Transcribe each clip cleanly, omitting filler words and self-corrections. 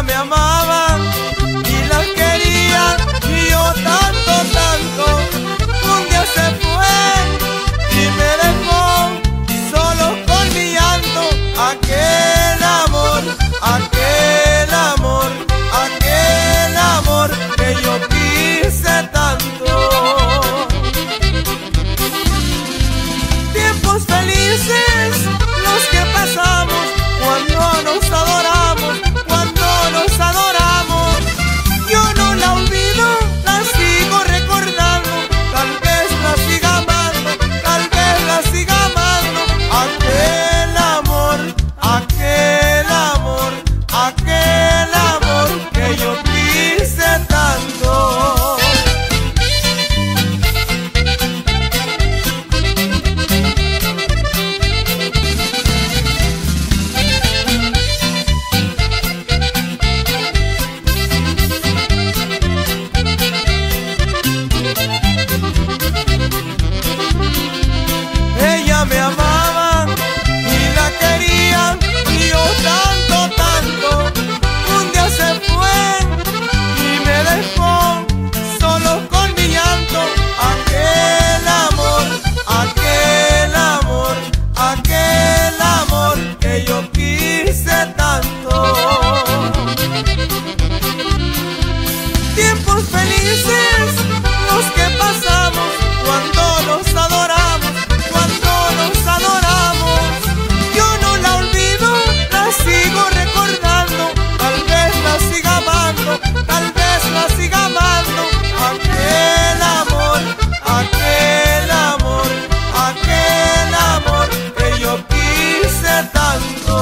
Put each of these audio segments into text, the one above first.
ella me amaba y la quería, y yo tanto, tanto. Un día se fue y me dejó solo con mi llanto. Aquel amor, aquel amor, aquel amor que yo quise tanto. Tiempos felices los que pasamos cuando nos adoramos, cuando nos adoramos. Yo no la olvido, la sigo recordando. Tal vez la siga amando, tal vez la siga amando. Aquel amor, aquel amor, aquel amor que yo quise tanto. Me amaban y la querían, y yo tanto, tanto. Un día se fue y me dejó solo con mi llanto. Aquel amor, aquel amor, aquel amor que yo quise tanto. Tiempos felices los que pasamos cuando nos adoramos, cuando nos adoramos. Yo no la olvido, la sigo recordando. Tal vez la siga amando, tal vez la siga amando. Aquel amor, aquel amor, aquel amor que yo quise tanto.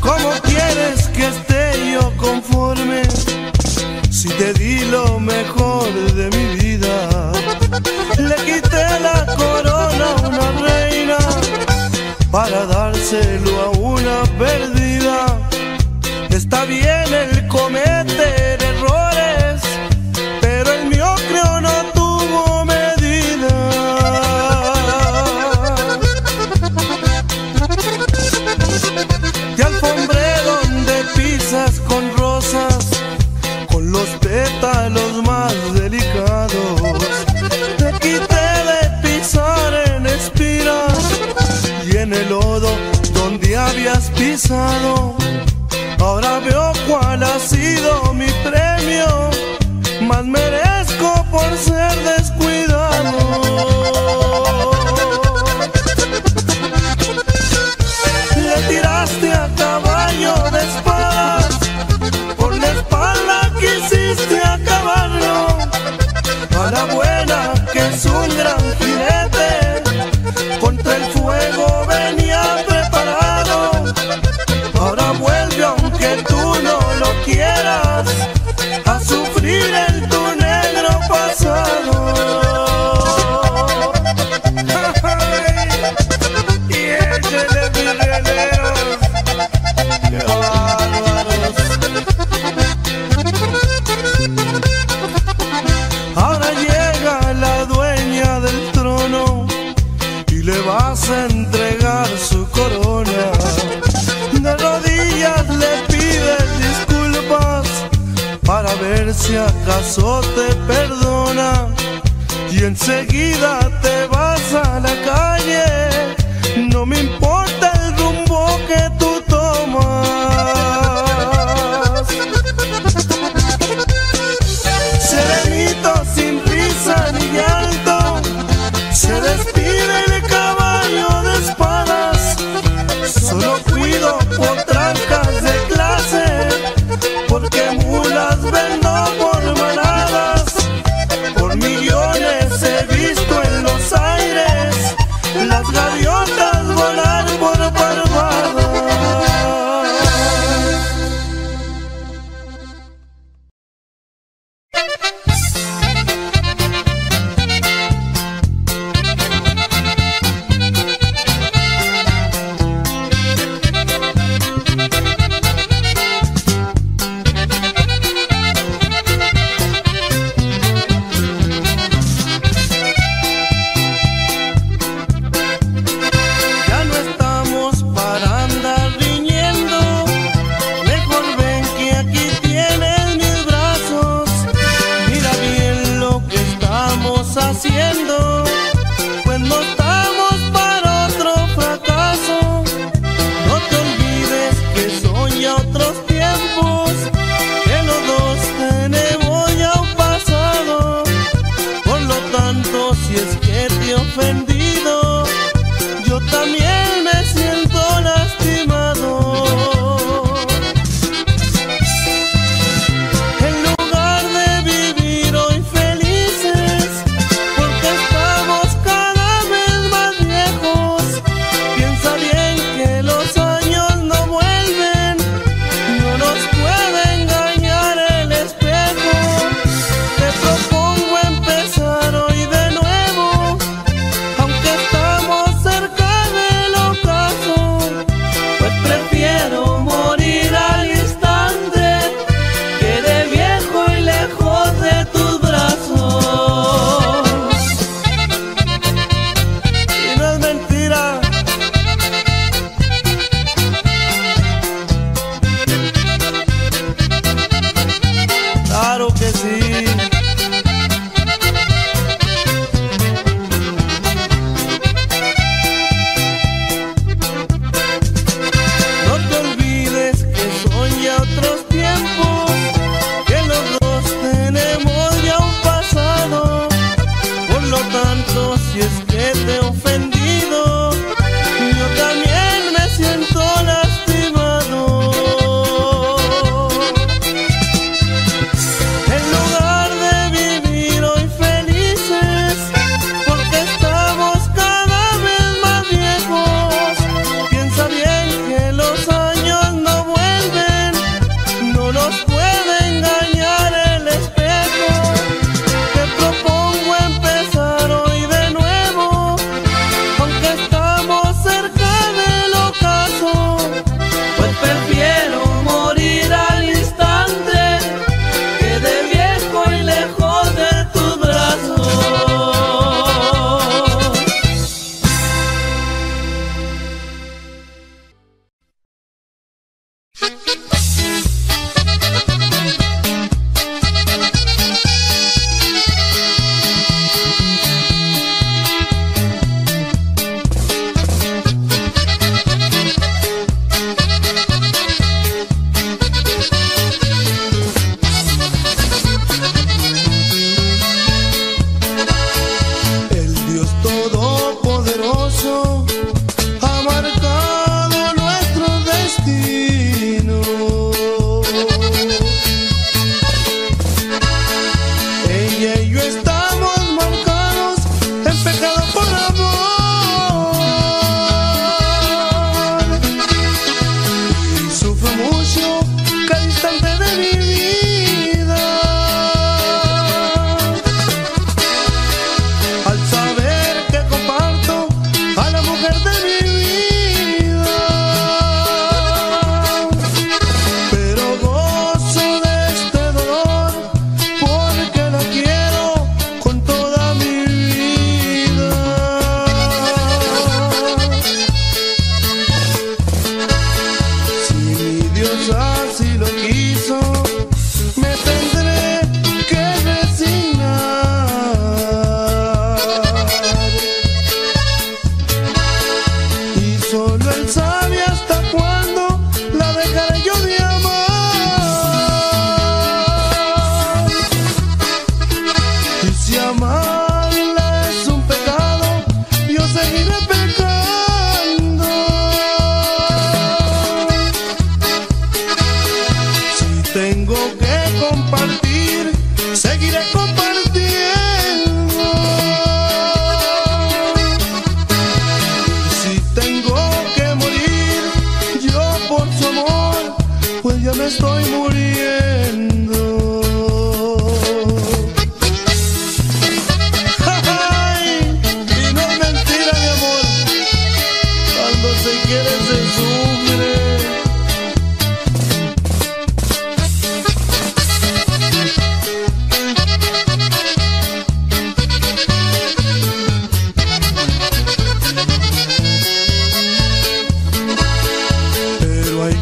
¿Cómo quieres que esté yo conforme si te di lo mejor de mi vida? Le quité la corona a una reina para dárselo a una perdida. Está bien el cometer errores, pero el mío creo no tuvo medida. Te alfombré donde pisas con rosas, con los pétalos más delicados. Te quité de pisar en espiras y en el lodo donde habías pisado. Ahora veo cuál ha sido mi premio, más merezco por ser descuidado. Le tiraste a caballo de espadas, por la espalda quisiste acabarlo. A la buena que es un gran jinete, contra el fuego venía preparado. Ahora vuelve aunque tú no lo quieras a sufrir en tu negro pasado. Y échale virreleros, qué bárbaros. Ahora llega la dueña del trono y le vas a entregar su corona. De rodillas le pides disculpas para ver si acaso te perdona, y enseguida te vas a la calle. No me importa el rumbo que tú tomas. Serenito, sin risa ni llanto, se despide el caballo de espadas. Solo cuido potrancas de clase, porque mulas vendo por manadas. Por millones he visto haciendo, pues no estamos para otro fracaso. No te olvides que son ya otros tiempos, que los dos tenemos ya un pasado. Por lo tanto, si es que te he ofendido, yo también me siento lastimado.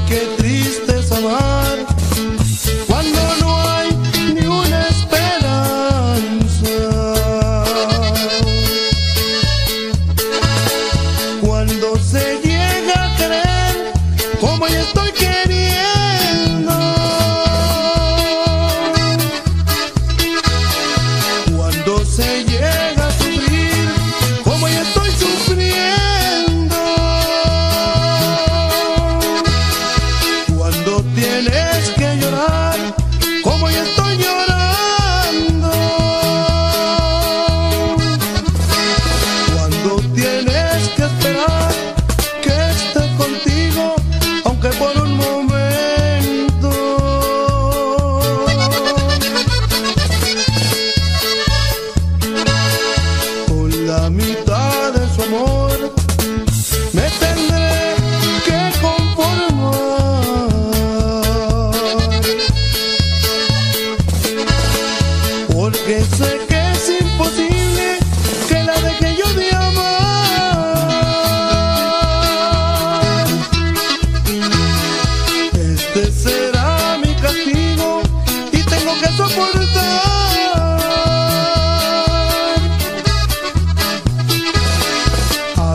Qué triste es amar. la mitad de su amor, me tendré que conformar, porque sé que es imposible que la deje yo de amar. Este será mi castigo y tengo que soportar.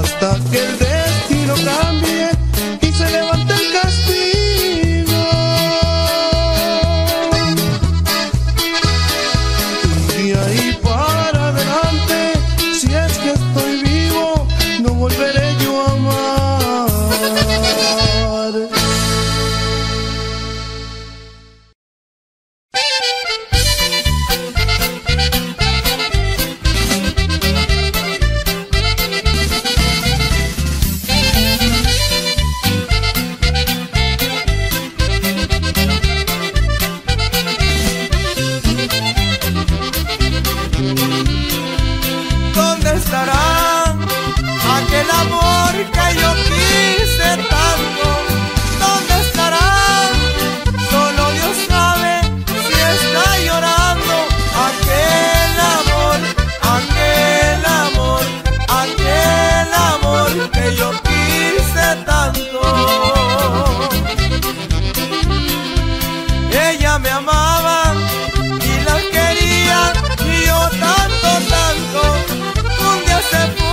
Hasta que el destino cambie y se levante el castigo. Y de ahí para adelante, si es que estoy vivo, no volveré yo a amar. Aquel amor que yo quise tanto, ¿dónde estará? Solo Dios sabe si está llorando. Aquel amor, que yo quise tanto. Ella me amaba y la quería y yo tanto, tanto. Un día se fue.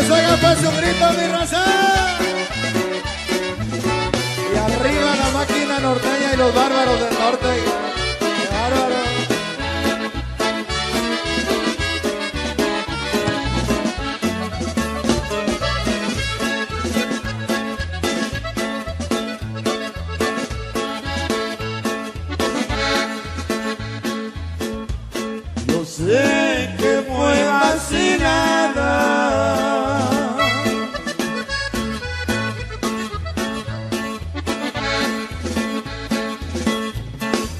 que se haga pues un grito, mi raza. Y arriba la máquina norteña y los bárbaros del norte. ¡Qué bárbaros! Sé que muevas sin nada,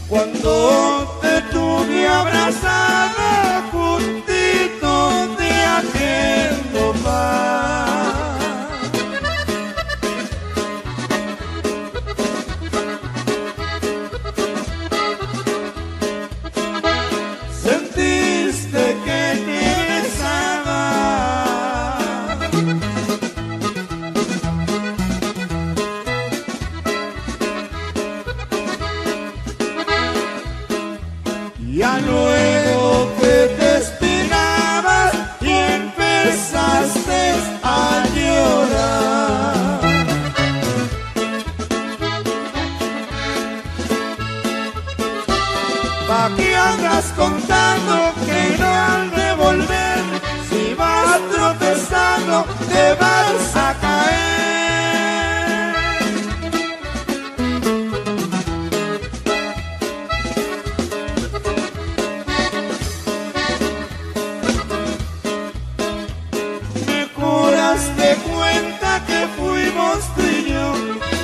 cuando te tuve abrazada juntito de aquel domar, ya luego que te espinabas y empezaste a llorar. ¿Pa' qué andas contando que no al revolver, si vas tropezando te vas a caer?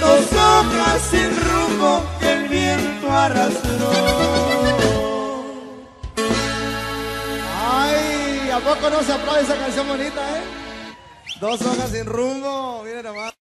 Dos hojas sin rumbo que el viento arrastró. Ay, ¿a poco no se aplaude esa canción bonita, eh? Dos hojas sin rumbo, miren nomás.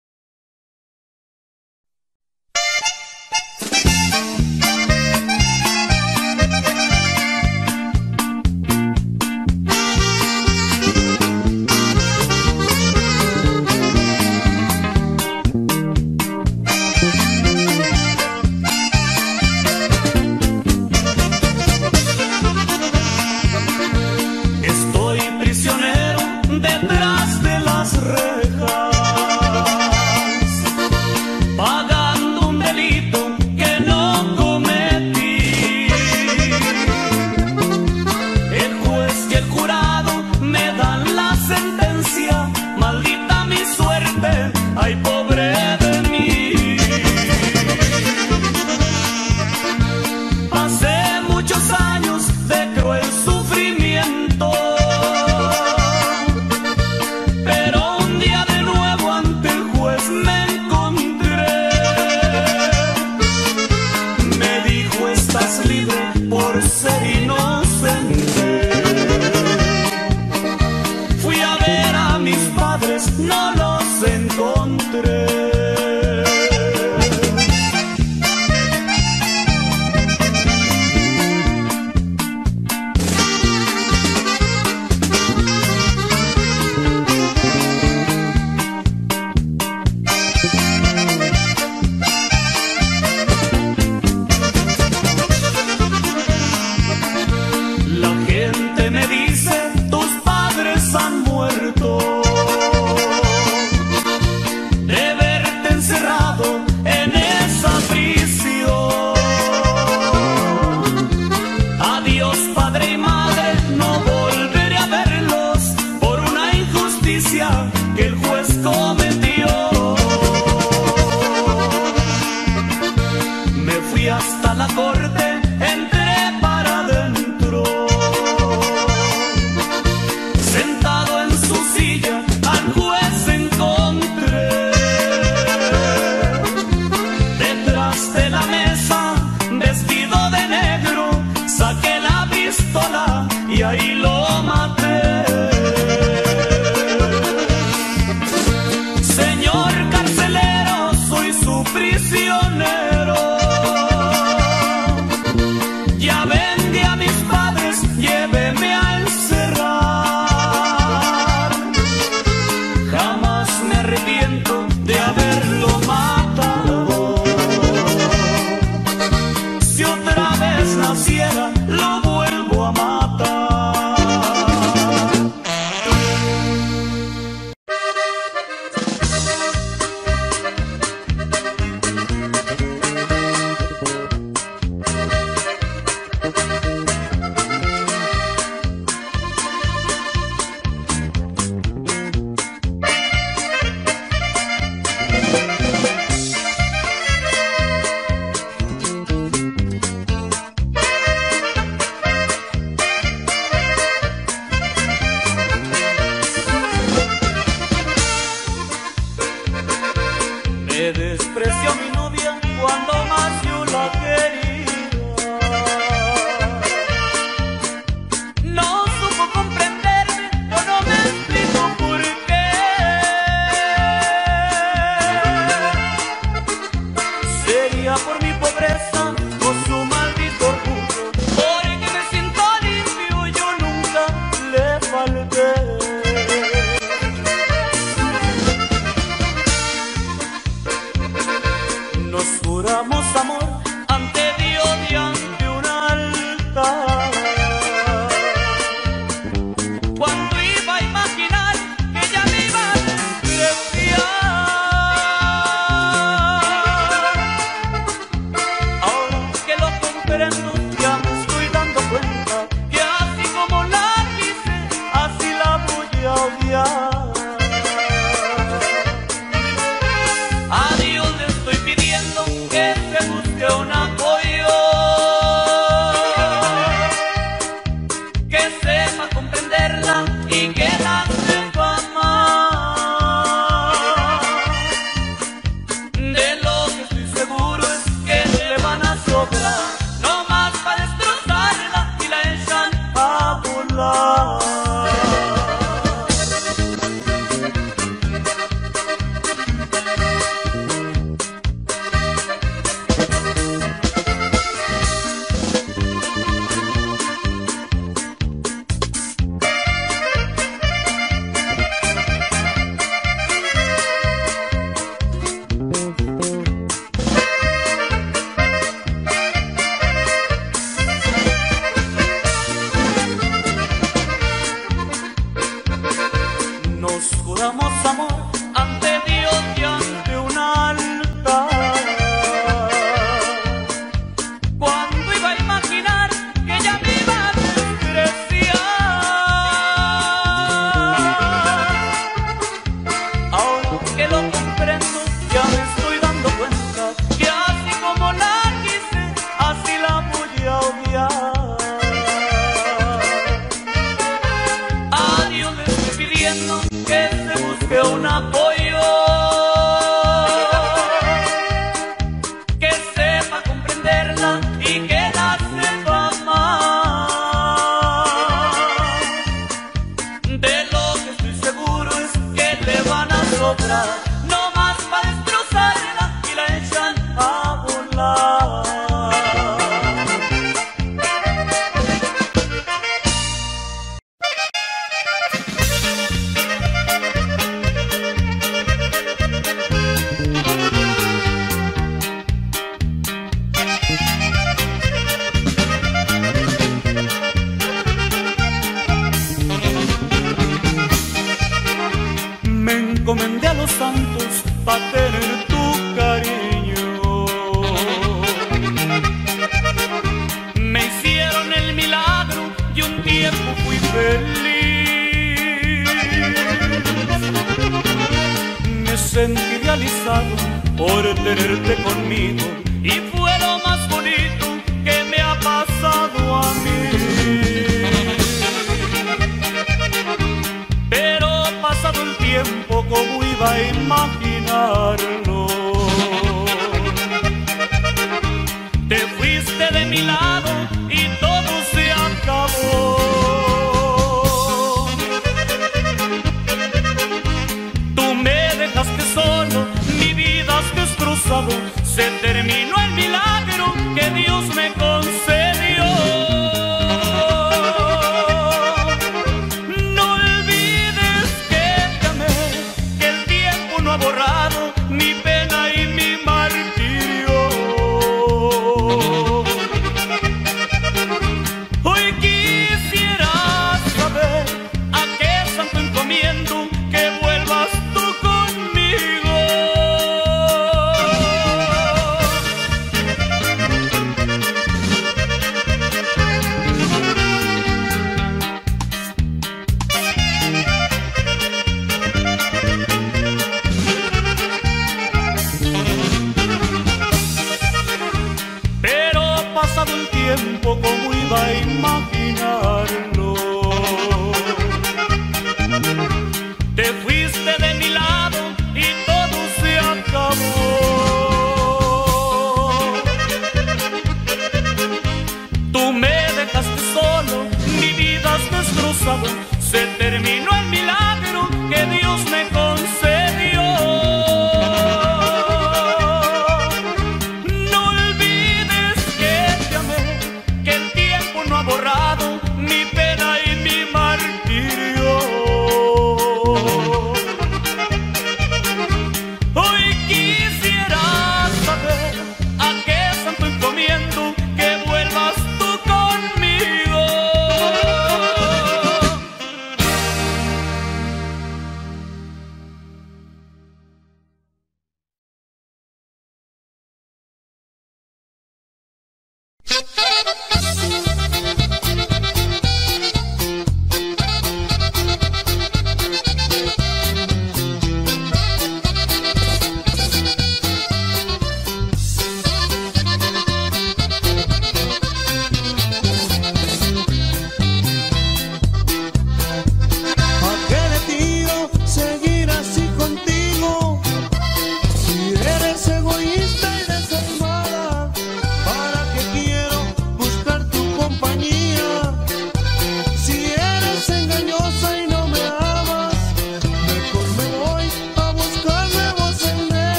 Lo vuelvo a matar.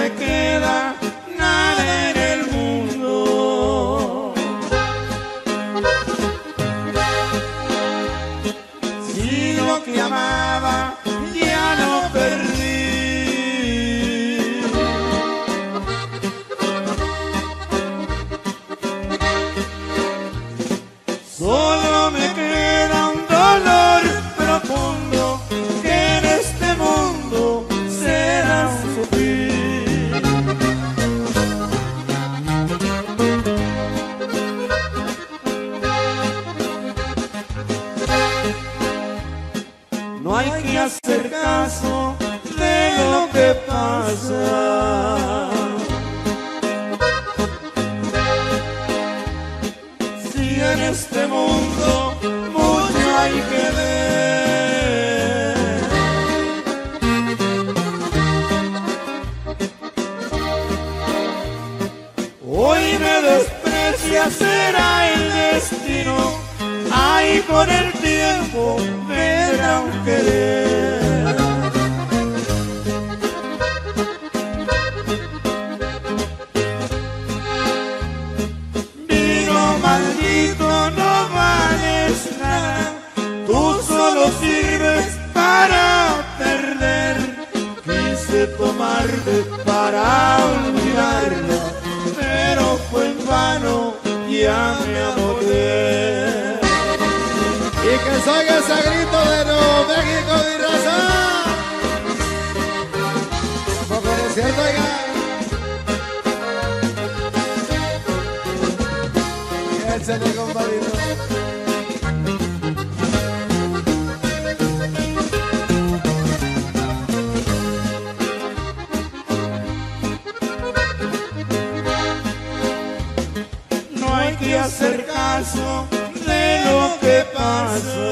se queda nada en el mundo. Si lo que amaba ya no perdí, solo me queda un dolor profundo que en este mundo será un sufrir. No hay que hacer caso de lo que pasa, si en este mundo mucho hay que ver. Hoy me desprecia, será el destino, ay, con el tiempo verá un querer. Vino maldito, no vales nada, tú solo sirves para perder. Quise tomarte para olvidarlo, pero fue en vano, ya me acordé. Y que salga ese grito de Nuevo México, mi raza. Vamos a conocer, oiga. Échale, compadrito. No hay que hacer caso de lo que pasa,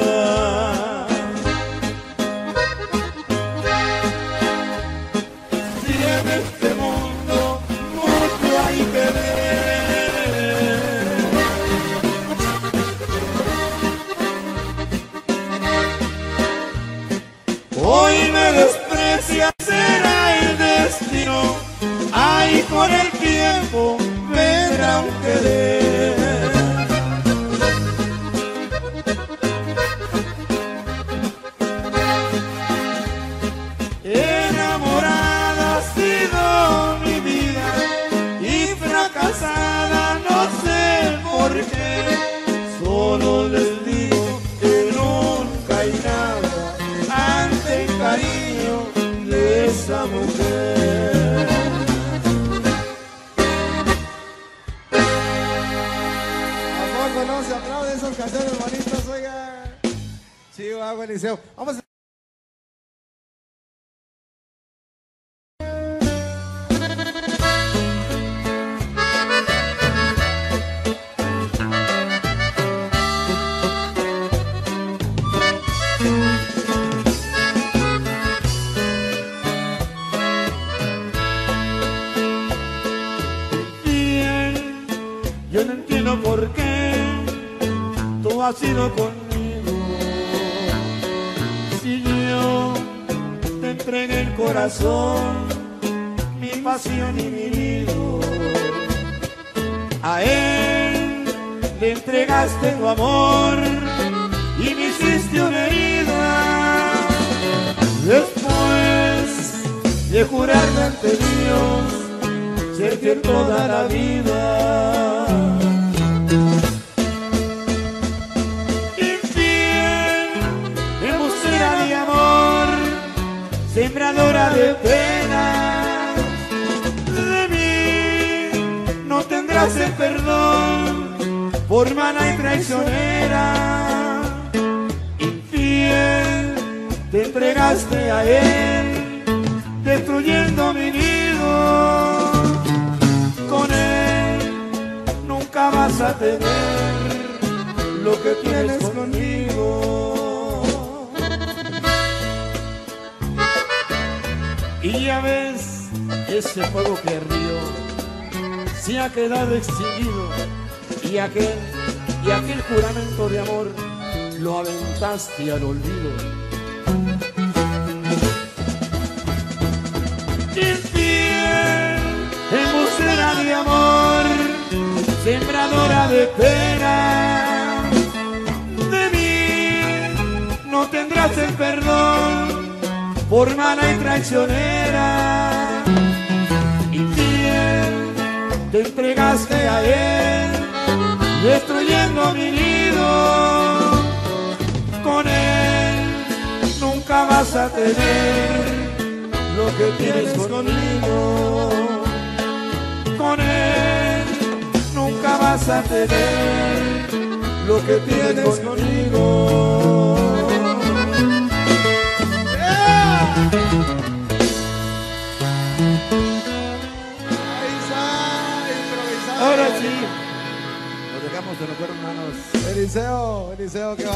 si en este mundo mucho hay que ver. Hoy me desprecia, será el destino, ay, con el tiempo vendrá un querer. Enamorada ha sido mi vida y fracasada, no sé por qué. Solo les digo que nunca hay nada ante el cariño de esa mujer. ¿A poco no se aplauden esas canciones bonitas, oiga? Chiva, buenísimo. Vamos a porque tú has sido conmigo. Si yo te entregué el corazón, mi pasión y mi vida, a él le entregaste tu amor y me hiciste una herida. Después de jurarme ante Dios ser fiel toda la vida, sembradora de penas, de mí no tendrás el perdón, por mala y traicionera. Infiel, te entregaste a él, destruyendo mi nido. Con él nunca vas a tener lo que tienes conmigo. Y ya ves, ese fuego que ardió se ha quedado extinguido, y aquel juramento de amor lo aventaste al olvido. Infiel, amor, sembradora de pena, de mí no tendrás el perdón, por mala y traicionera, infiel, te entregaste a él, destruyendo mi nido, con él nunca vas a tener lo que tienes conmigo, con él nunca vas a tener lo que tienes conmigo. Ahora sí, nos dejamos de recuerdo, hermanos. Eliseo, Eliseo, que va.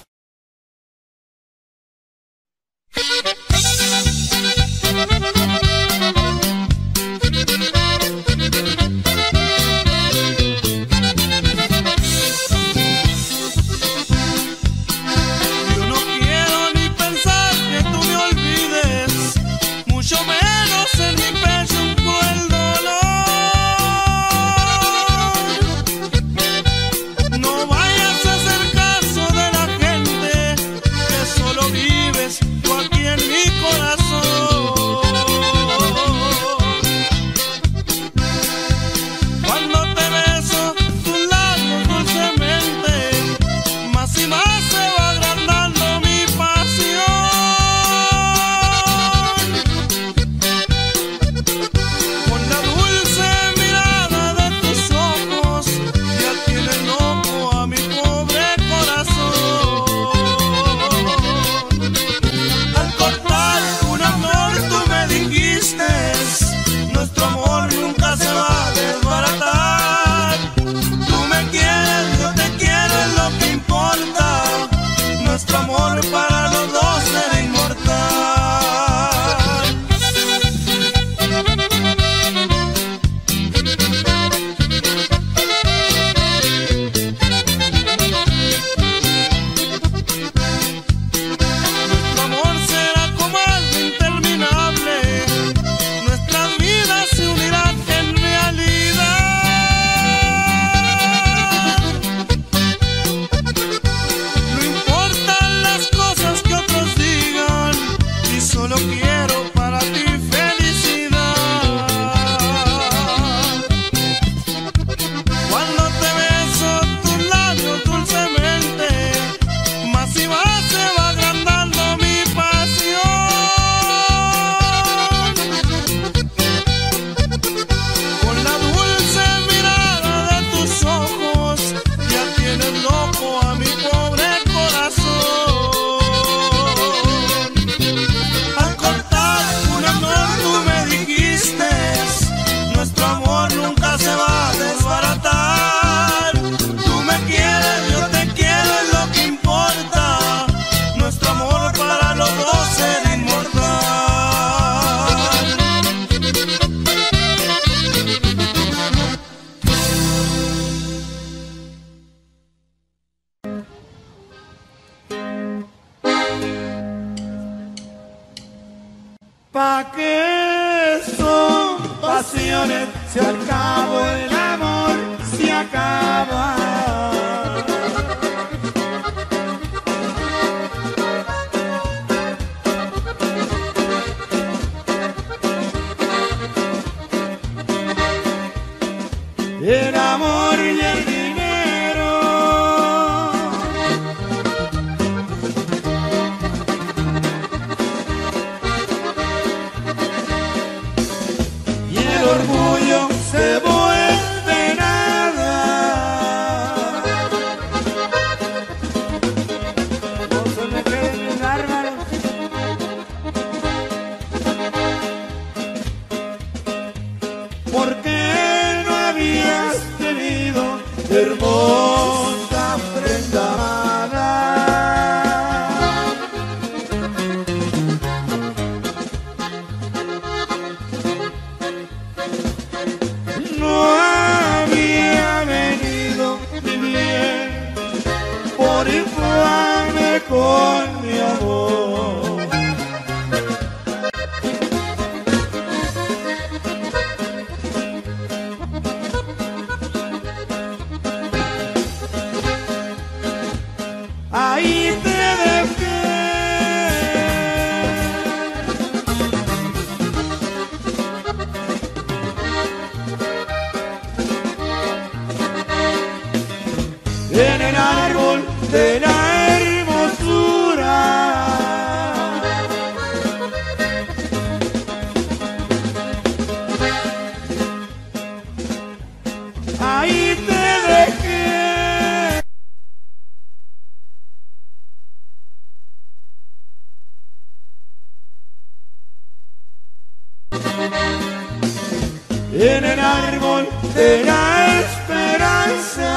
en el árbol de la esperanza.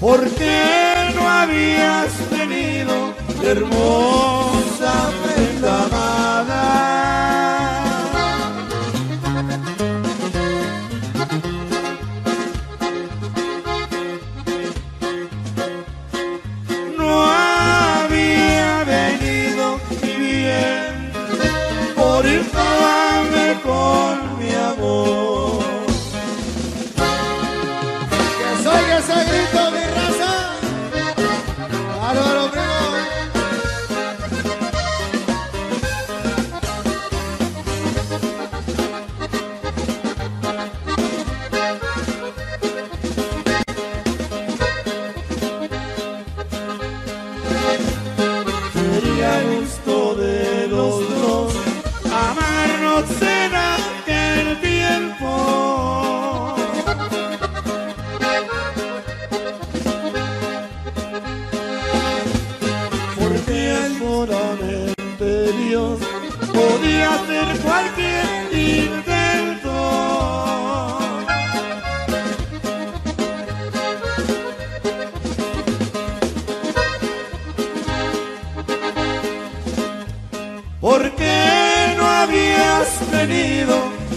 ¿Por qué no habías tenido hermosa prenda amada? No había venido mi bien por inflamarme con mi amor. Que soy ese grito de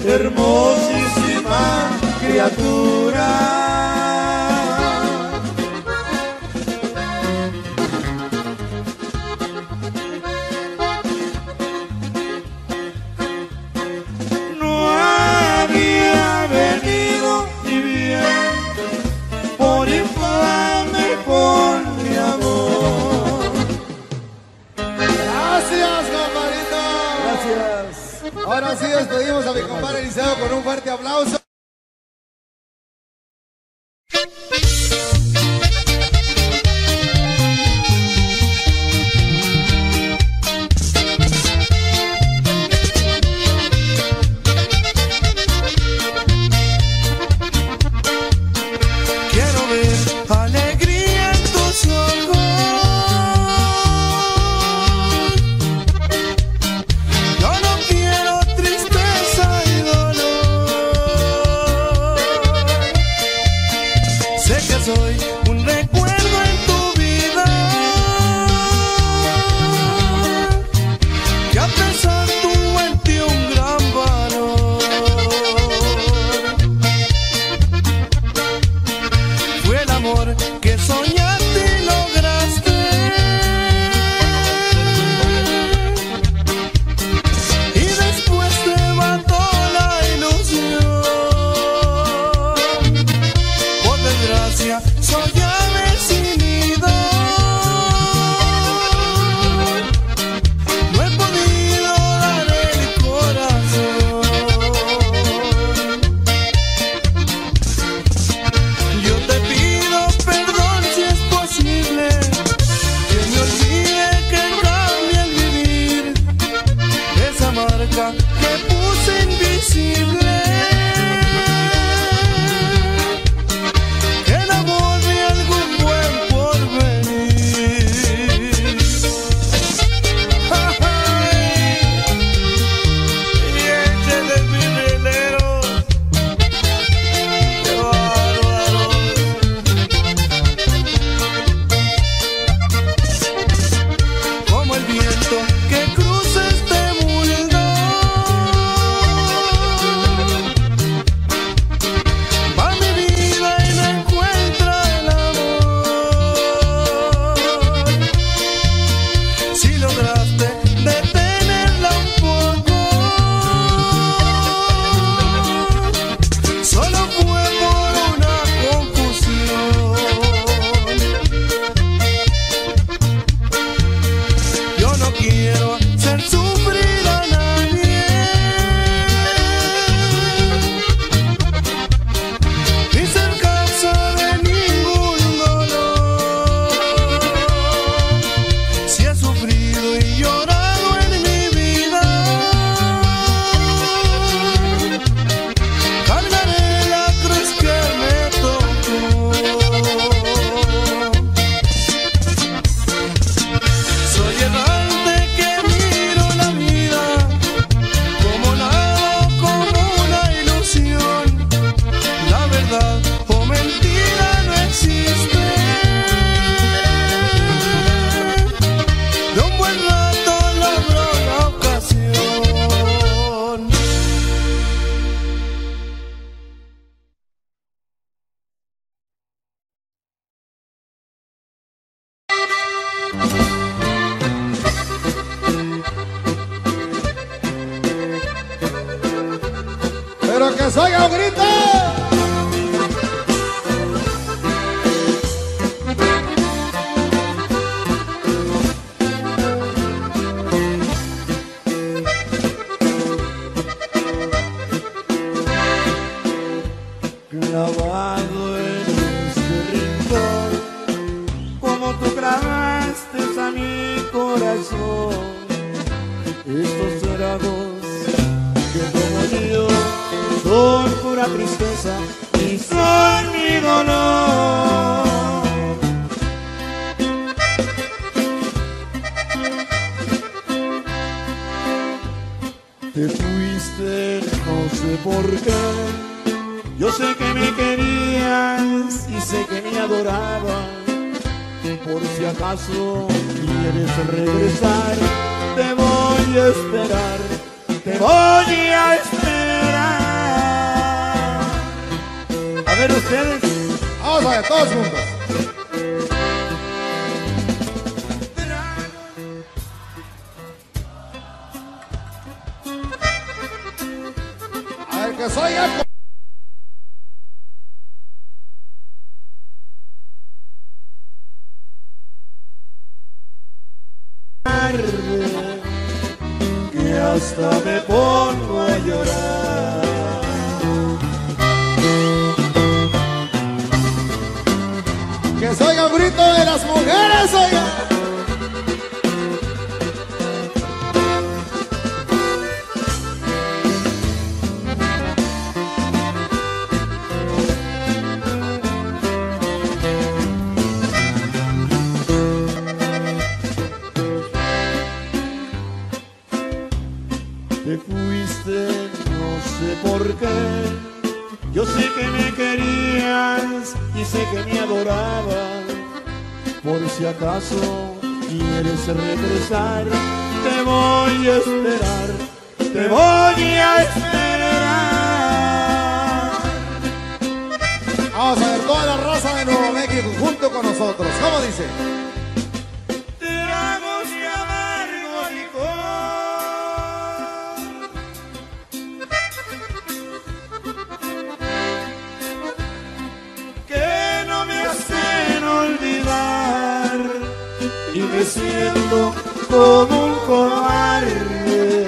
hermosísima criatura. No había venido ni bien por inflarme con mi amor. Gracias, compadrito. Gracias. Ahora sí despedimos a mi compadre Eliseo con un fuerte aplauso. ¡Oiga, un grito! Clavado en este rincón, como tú clavaste a mi corazón, estos tragos que tomo yo son pura tristeza y son mi dolor. Te fuiste, no sé por qué. Yo sé que me querías y sé que me adorabas. Por si acaso quieres regresar, te voy a esperar, te voy a esperar. A ver ustedes, vamos a ver todos juntos. A ver que soy el... que hasta me pongo a llorar. Que se oiga el grito de las mujeres, oiga. Te fuiste, no sé por qué. Yo sé que me querías y sé que me adorabas. Por si acaso quieres regresar, te voy a esperar, te voy a esperar. Vamos a ver toda la raza de Nuevo México junto con nosotros. ¿Cómo dice? Y me siento como un cobarde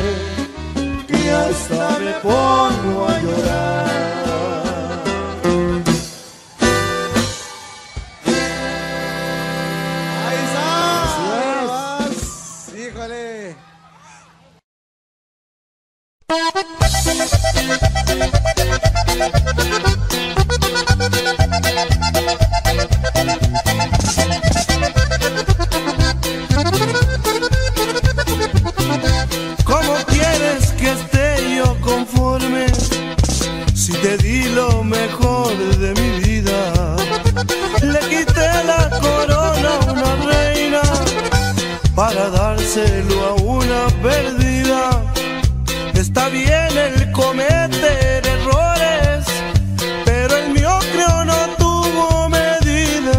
que hasta me pongo a llorar. Ahí está. Gracias. Híjole. Te di lo mejor de mi vida, le quité la corona a una reina para dárselo a una perdida. Está bien el cometer errores, pero el mío creo no tuvo medida.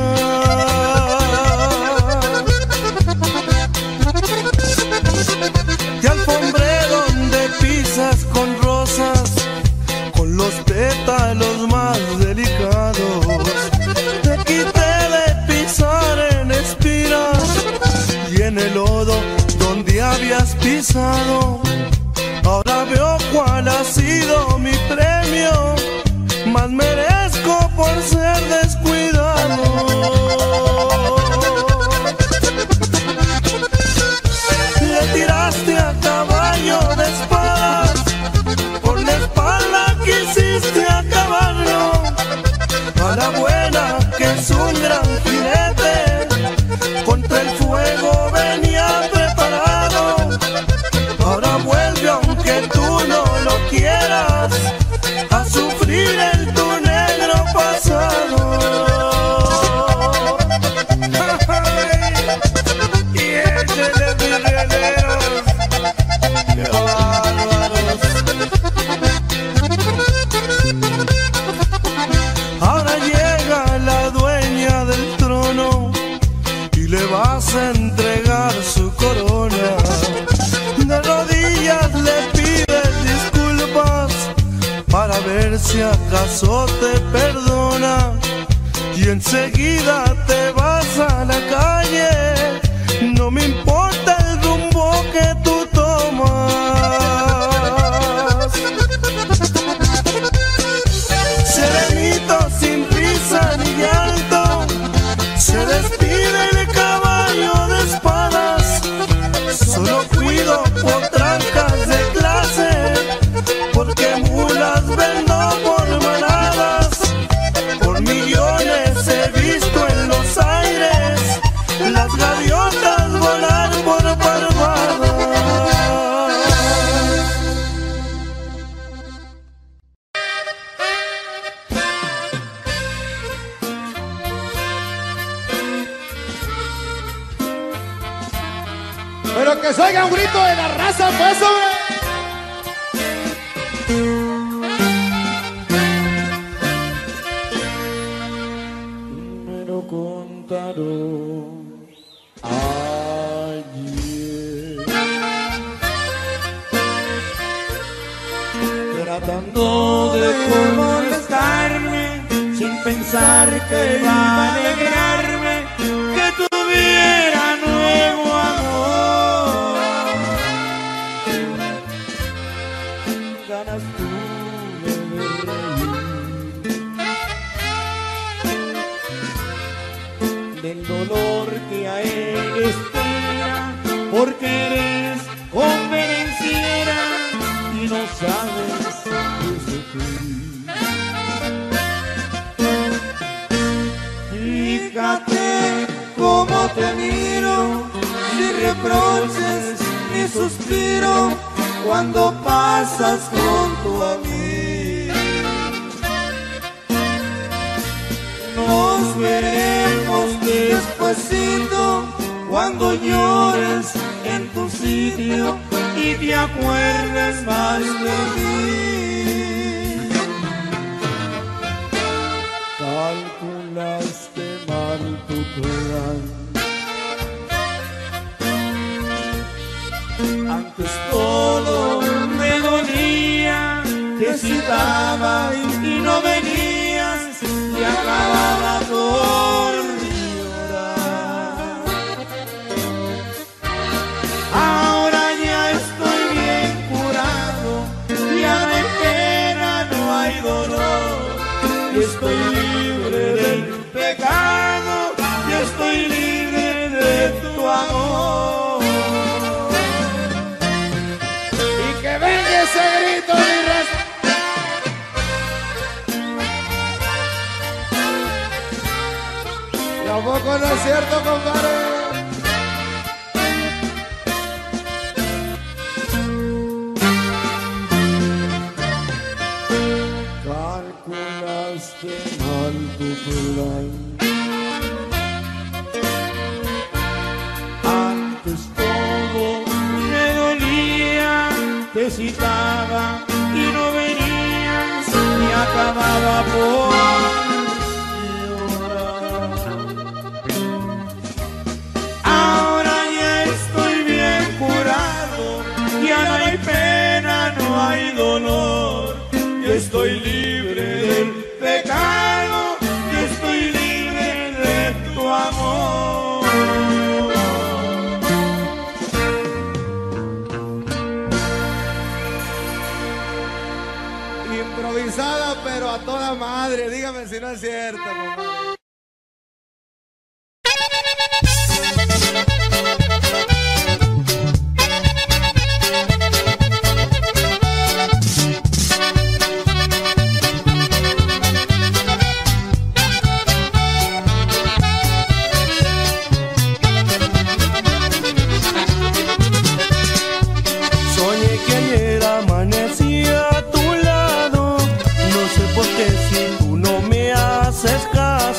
Te alfombré donde pisas con rosas, los pétalos más delicados. Te quité de pisar en espiras y en el lodo donde habías pisado. Ahora veo cuál ha sido mi premio, más merezco por ser descuidado. Le tiraste a caballo de espadas, por la espalda quisiste acabarlo. A la buena que es un gran jinete, contra el fuego venía preparado. Ahora vuelve aunque tú no lo quieras, a sufrir en tu negro pasado. Y échale guerreros. A entregar su corona, de rodillas le pides disculpas para verse si acaso te perdona y enseguida te vas a la calle. No me importa el rumbo que tú tomas. Serenito, sin prisa ni llanto, se despide el caballo de espadas. Solo cuido por trancas de clase, porque mulas vendo por manadas. Por millones he visto en los aires las gaviotas volar por Barbados. Pero que se oiga un grito de la raza, pues, hombre. Tratando de contestarme sin pensar que iba a alegrarme que tuviera nuevo amor. Ganas tuve de reír del dolor que a él espera, porque eres convenenciera y no sabes. Fíjate cómo te miro, sin reproches ni suspiro, cuando pasas junto a mí. Nos veremos despuesito, cuando llores en tu sitio y te acuerdes más de mí. Calculaste mal tu plan. Antes todo me dolía, te citaba y no venías, y acababa por llorar. Ahora ya estoy bien curado, ya de pena no hay dolor. Estoy libre del pecado, yo estoy libre de tu amor. Y que venga ese grito de raza. Tampoco no es cierto, compadre. Antes todo me dolía, te citaba y no venías, y acababa por llorar. Ahora ya estoy bien curado, ya no hay pena, no hay dolor. Yo estoy libre del pecado, amor. Improvisada, pero a toda madre. Dígame si no es cierto, mamá. Let's go.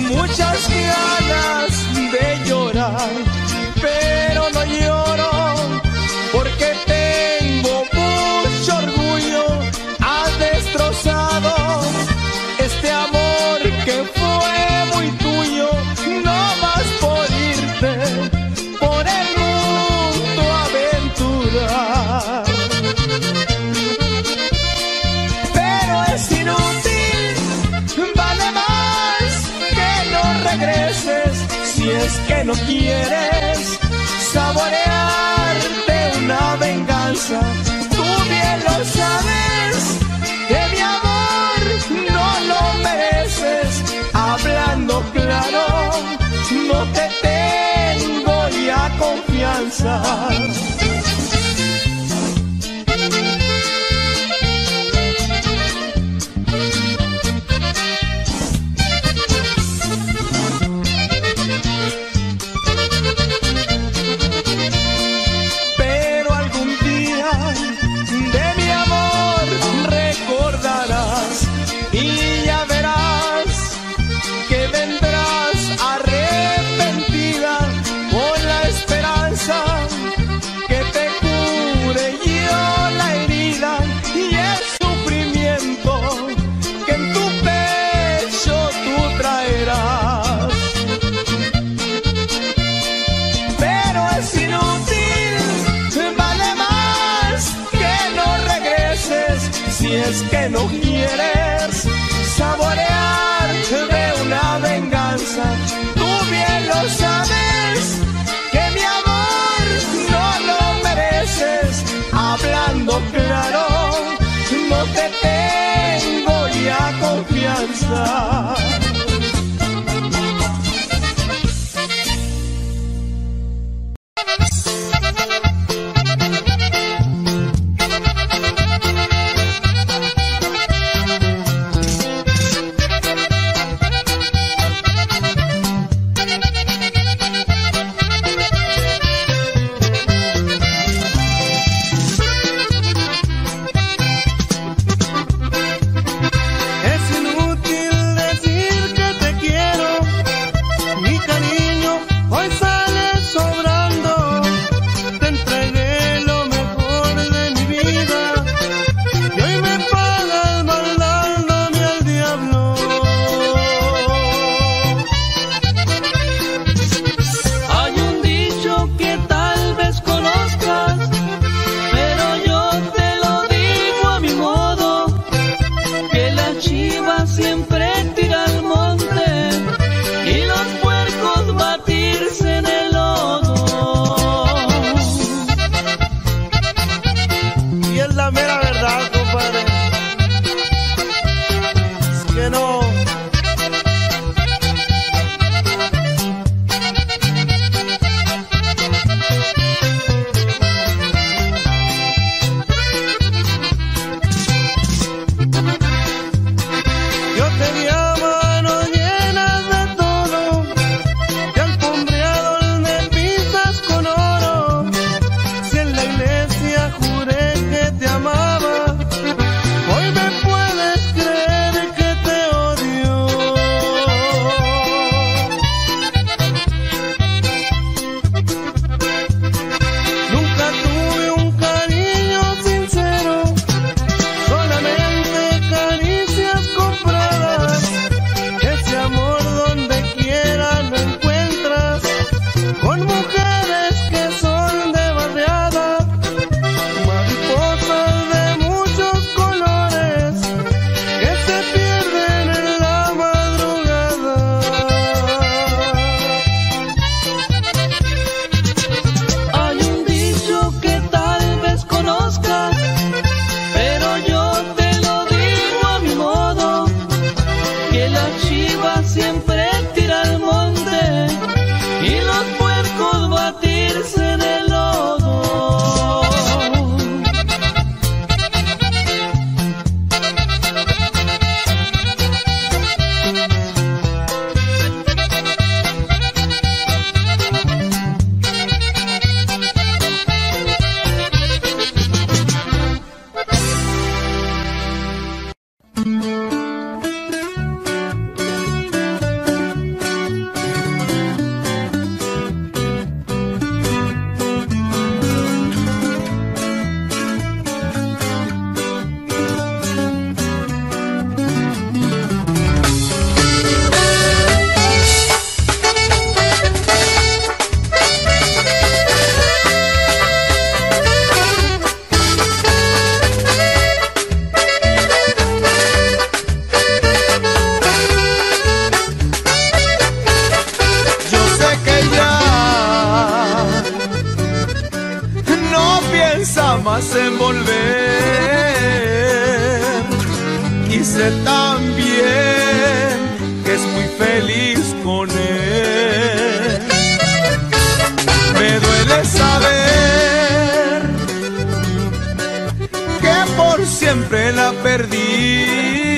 muchas ganas de llorar, pero no lloro porque tengo mucho orgullo. Has destrozado este amor que fue muy tuyo. No vas por irte por el mundo a aventurar, pero es inútil, vale más que no regreses si es que no quieres saborearte una venganza. Tú bien lo sabes que mi amor no lo mereces. Hablando claro, no te tengo ya confianza. Es que no quieres saborearte de una venganza. Tú bien lo sabes que mi amor no lo mereces. Hablando claro, no te tengo ya confianza. Es inútil desenvolver. Y sé también que es muy feliz con él. Me duele saber que por siempre la perdí.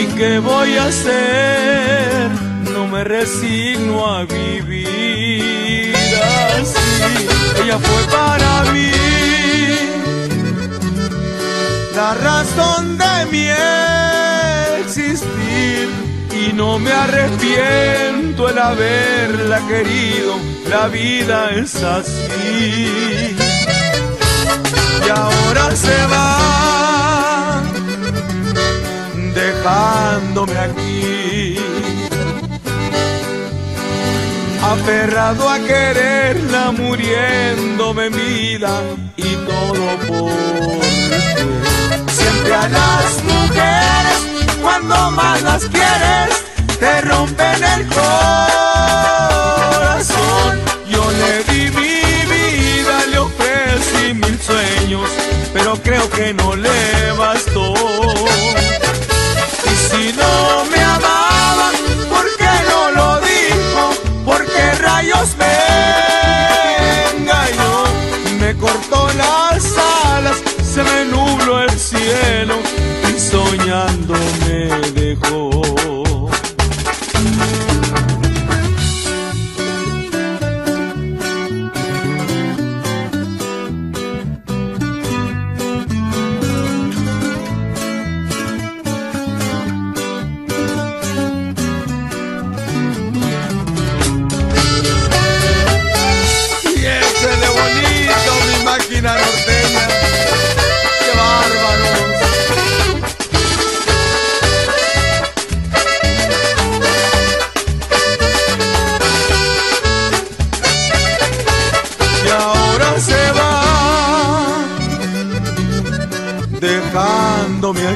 ¿Y qué voy a hacer? No me resigno a vivir así. Ella fue para mí la razón de mi existir, y no me arrepiento el haberla querido. La vida es así. Y ahora se va dejándome aquí, aferrado a quererla, muriéndome vida, y todo porque siempre a las mujeres, cuando más las quieres, te rompen el corazón. Yo le di mi vida, le ofrecí 1000 sueños, pero creo que no le bastó. Y si no me amaba, ¿por qué no lo dijo? ¿Por qué rayos me engañó? Me cortó las alas, se me nubló el cielo y soñando me dejó.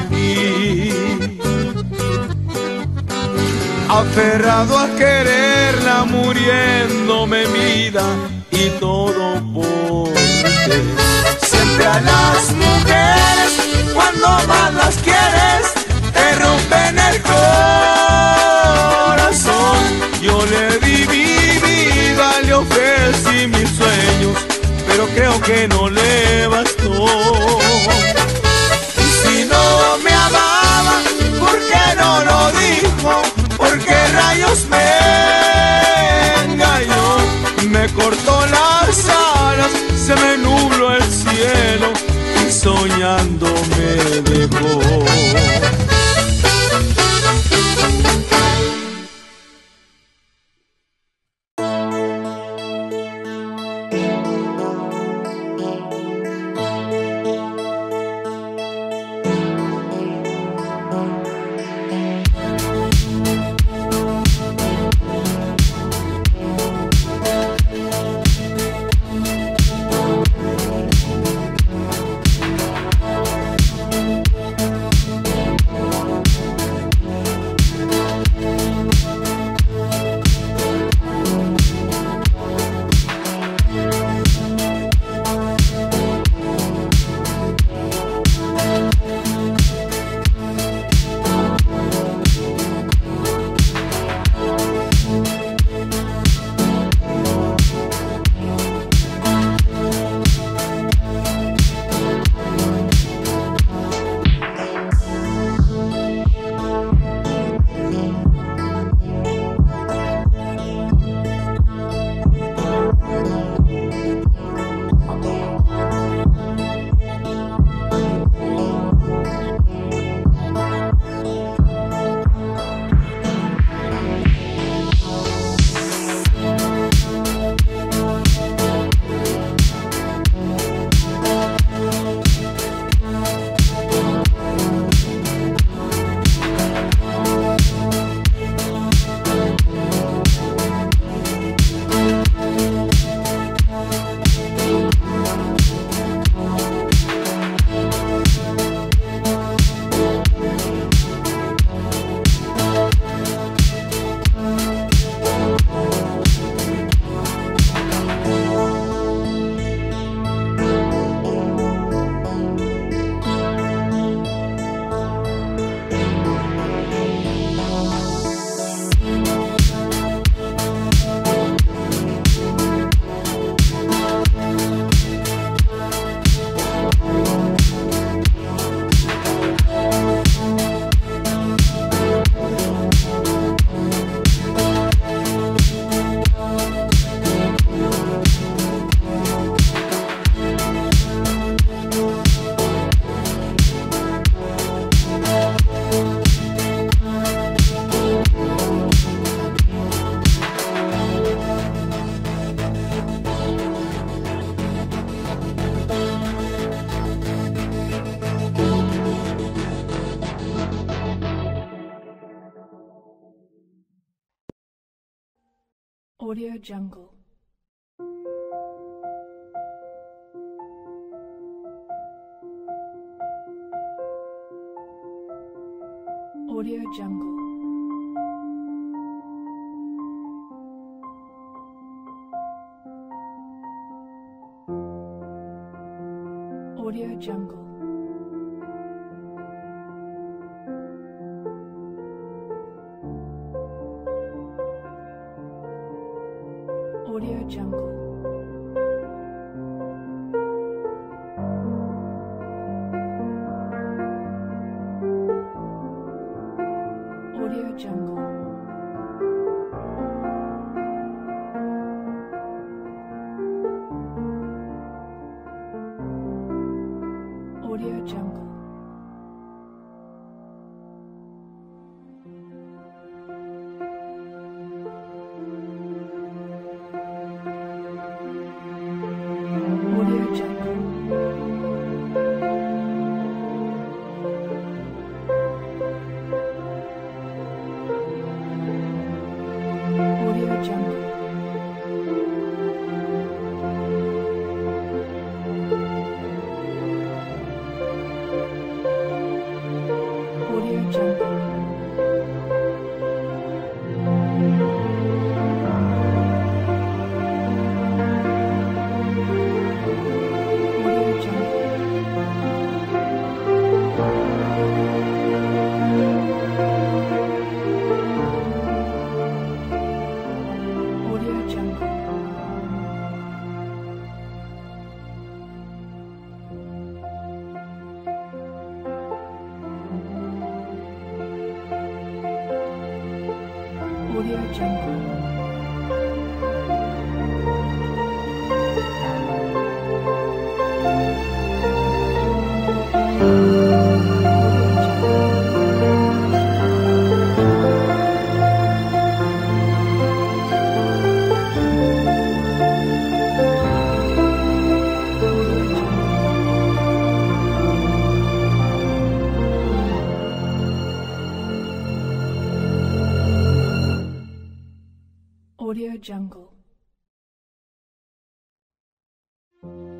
Aquí, aferrado a quererla, muriéndome vida, y todo porque siempre a las mujeres, cuando más las quieres, te rompen el corazón. Yo le di mi vida, le ofrecí 1000 sueños, pero creo que no le bastó. Me engañó, me cortó las alas, se me nubló el cielo y soñando me dejó. Audio Jungle. Audio Jungle. Audio Jungle. Audio Jungle. Audio Jungle. Audio Jungle. Audio Jungle. Audio Jungle.